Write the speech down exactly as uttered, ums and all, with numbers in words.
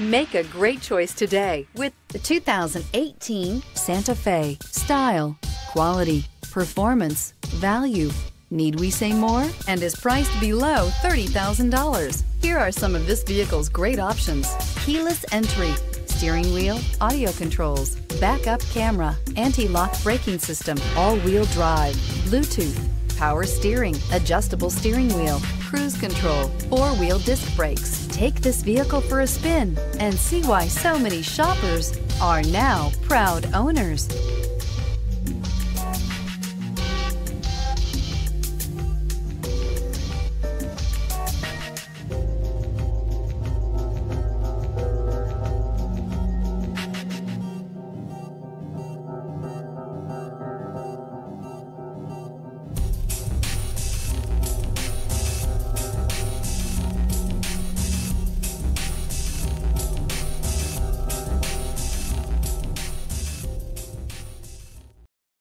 Make a great choice today with the two thousand eighteen Santa Fe. Style, quality, performance, value. Need we say more? And is priced below thirty thousand dollars. Here are some of this vehicle's great options: keyless entry, steering wheel audio controls, backup camera, anti-lock braking system, all-wheel drive, Bluetooth, power steering, adjustable steering wheel, cruise control, four-wheel disc brakes. Take this vehicle for a spin and see why so many shoppers are now proud owners.